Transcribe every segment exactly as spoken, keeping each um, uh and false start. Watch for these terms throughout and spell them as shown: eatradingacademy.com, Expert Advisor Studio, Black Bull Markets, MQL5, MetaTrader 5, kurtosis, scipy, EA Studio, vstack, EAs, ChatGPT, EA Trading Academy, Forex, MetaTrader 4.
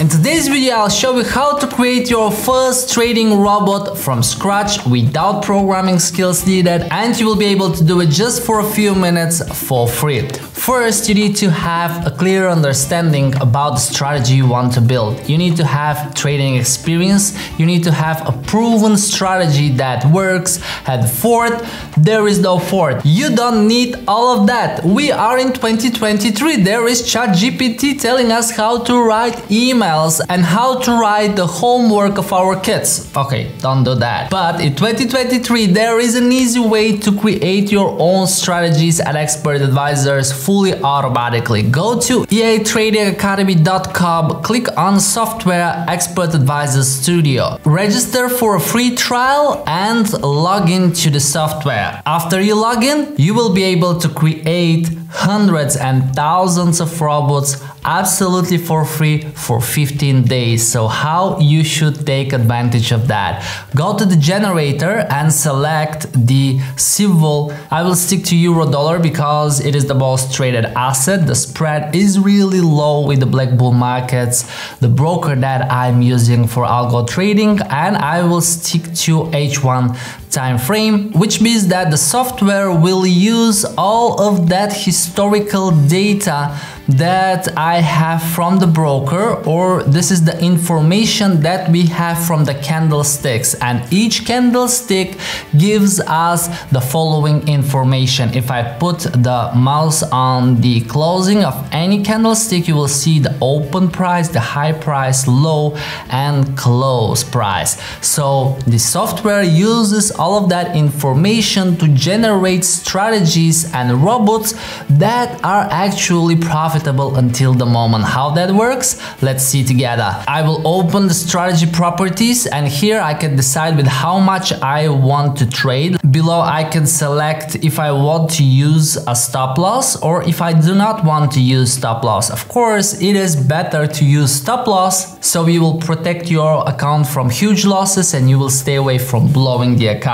In today's video, I'll show you how to create your first trading robot from scratch without programming skills needed, and you will be able to do it just for a few minutes for free. First, you need to have a clear understanding about the strategy you want to build. You need to have trading experience, you need to have a proven strategy that works. And fourth, there is no fourth. You don't need all of that. We are in twenty twenty-three, there is ChatGPT telling us how to write emails and how to write the homework of our kids. Okay, don't do that. But in twenty twenty-three, there is an easy way to create your own strategies at Expert Advisors fully automatically. Go to e a trading academy dot com, click on Software, Expert Advisor Studio. Register for a free trial and log in to the software. After you log in, you will be able to create hundreds and thousands of robots absolutely for free for fifteen days. So how you should take advantage of that? Go to the generator and select the symbol. I will stick to euro dollar because it is the most traded asset. The spread is really low with the Black Bull Markets, the broker that I'm using for algo trading, and I will stick to H one time frame, which means that the software will use all of that historical data that I have from the broker, or this is the information that we have from the candlesticks, and each candlestick gives us the following information. If I put the mouse on the closing of any candlestick, you will see the open price, the high price, low and close price. So the software uses all of that information to generate strategies and robots that are actually profitable until the moment. How that works? Let's see together. I will open the strategy properties, and here I can decide with how much I want to trade. Below I can select if I want to use a stop loss or if I do not want to use stop loss. Of course, it is better to use stop loss, so you will protect your account from huge losses and you will stay away from blowing the account.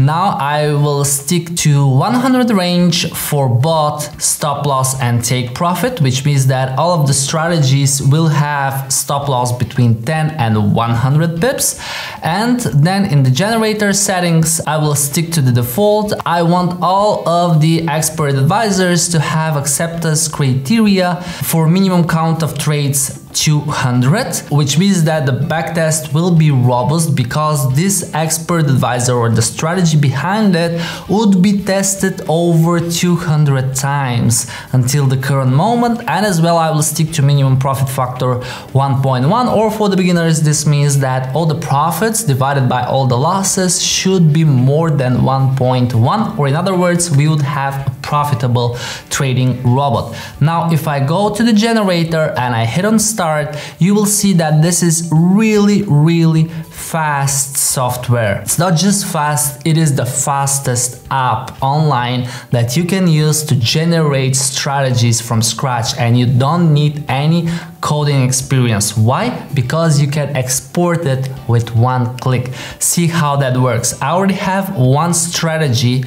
Now I will stick to one hundred range for both stop loss and take profit, which means that all of the strategies will have stop loss between ten and one hundred pips. And then in the generator settings, I will stick to the default. I want all of the Expert Advisors to have acceptance criteria for minimum count of trades two hundred, which means that the backtest will be robust because this Expert Advisor or the strategy behind it would be tested over two hundred times until the current moment. And as well, I will stick to minimum profit factor one point one, or for the beginners this means that all the profits divided by all the losses should be more than one point one, or in other words, we would have a profitable trading robot. Now if I go to the generator and I hit on start, you will see that this is really, really fast software. It's not just fast, it is the fastest app online that you can use to generate strategies from scratch, and you don't need any coding experience. Why? Because you can export it with one click. See how that works. I already have one strategy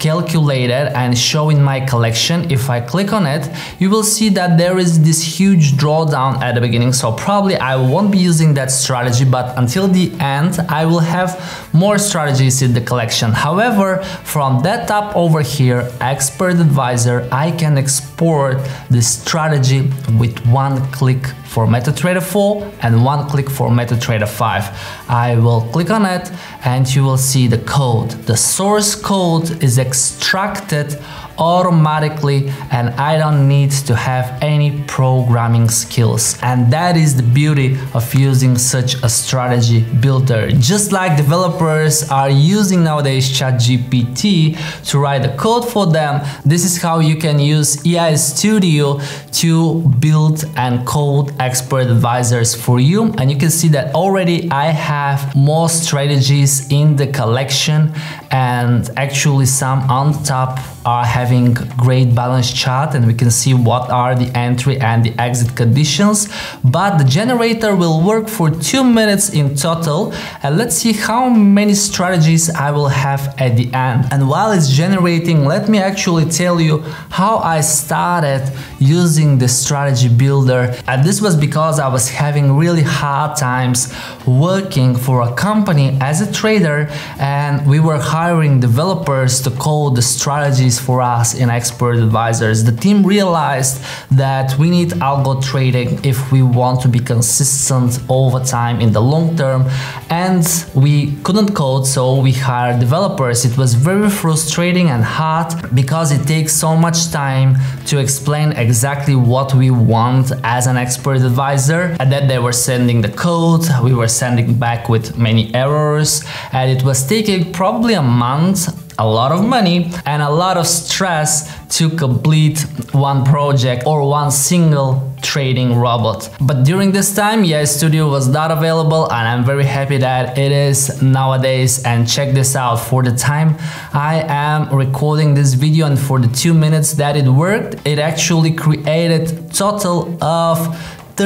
calculated and show in my collection. If I click on it, you will see that there is this huge drawdown at the beginning, so probably I won't be using that strategy, but until the end I will have more strategies in the collection. However, from that tab over here, Expert Advisor, I can export the strategy with one click for MetaTrader four and one click for MetaTrader five. I will click on it and you will see the code. The source code is extracted automatically and I don't need to have any programming skills. And that is the beauty of using such a strategy builder. Just like developers are using nowadays ChatGPT to write the code for them, this is how you can use E A Studio to build and code Expert Advisors for you. And you can see that already I have more strategies in the collection, and actually some on top are having having great balance chart and we can see what are the entry and the exit conditions. But the generator will work for two minutes in total, and let's see how many strategies I will have at the end. And while it's generating, let me actually tell you how I started using the strategy builder. And this was because I was having really hard times working for a company as a trader, and we were hiring developers to code the strategies for us in Expert Advisors. The team realized that we need algo trading if we want to be consistent over time in the long term, and we couldn't code, so we hired developers. It was very frustrating and hard because it takes so much time to explain exactly what we want as an expert advisor, and then they were sending the code, we were sending back with many errors, and it was taking probably a month, a lot of money and a lot of stress to complete one project or one single trading robot. But during this time, yeah, Studio was not available, and I'm very happy that it is nowadays. And check this out, for the time I am recording this video and for the two minutes that it worked, it actually created total of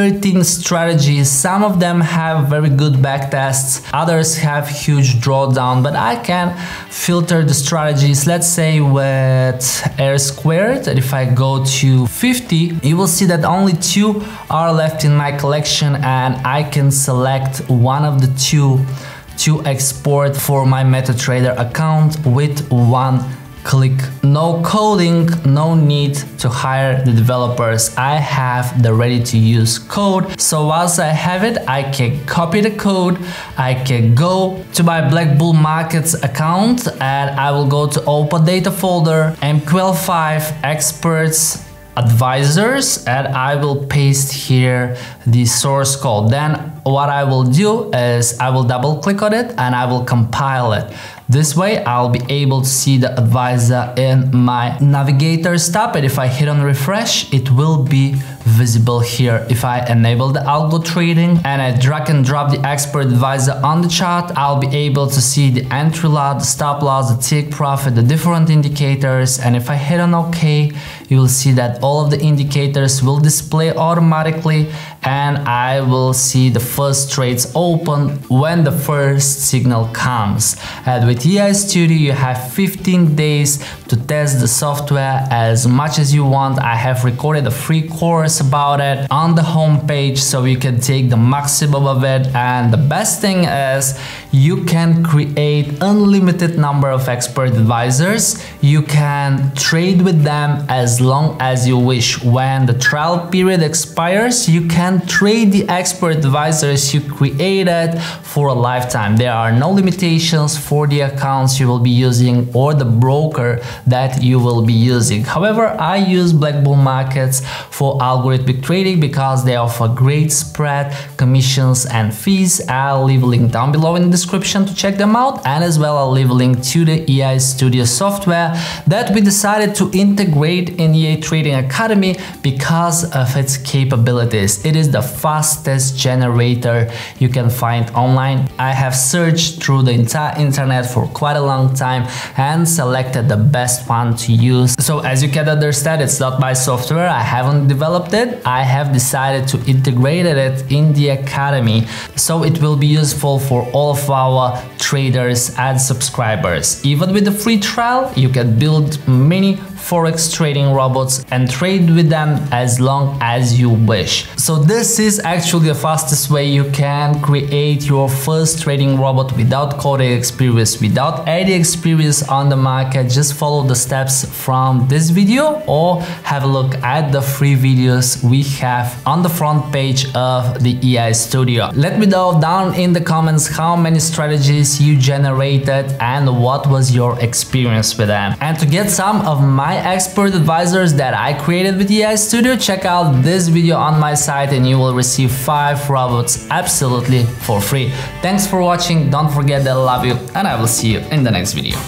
thirteen strategies. Some of them have very good backtests, others have huge drawdown, but I can filter the strategies, let's say with R squared, and if I go to fifty, you will see that only two are left in my collection, and I can select one of the two to export for my MetaTrader account with one click. No coding, no need to hire the developers. I have the ready to use code. So once I have it, I can copy the code. I can go to my Black Bull Markets account, and I will go to open data folder, M Q L five, experts, advisors, and I will paste here the source code. Then what I will do is I will double click on it and I will compile it. This way I'll be able to see the advisor in my navigator tab, and if I hit on refresh, it will be visible here. If I enable the algo trading and I drag and drop the expert advisor on the chart, I'll be able to see the entry lot, the stop loss, the tick profit, the different indicators, and if I hit on OK, you will see that all of the indicators will display automatically, and I will see the first trades open when the first signal comes. And with E I Studio, you have fifteen days to test the software as much as you want. I have recorded a free course about it on the homepage, so you can take the maximum of it. And the best thing is you can create unlimited number of expert advisors. You can trade with them as long as you wish. When the trial period expires, you can trade the expert advisors you created for a lifetime. There are no limitations for the accounts you will be using or the broker that you will be using. However, I use Black Bull Markets for algorithmic trading because they offer great spread, commissions and fees. I'll leave a link down below in the description to check them out, and as well I'll leave a link to the E I Studio software that we decided to integrate in E A Trading Academy because of its capabilities. It is the fastest generator you can find online. I have searched through the entire internet for quite a long time and selected the best one to use. So as you can understand, it's not my software, I haven't developed it, I have decided to integrate it in the academy, so it will be useful for all of our traders and subscribers. Even with the free trial, you can build many Forex trading robots and trade with them as long as you wish. So this is actually the fastest way you can create your first trading robot without coding experience, without any experience on the market. Just follow the steps from this video or have a look at the free videos we have on the front page of the E I Studio. Let me know down in the comments how many strategies you generated and what was your experience with them. And to get some of my expert advisors that I created with E I Studio, check out this video on my site and you will receive five robots absolutely for free. Thanks for watching, don't forget that I love you, and I will see you in the next video.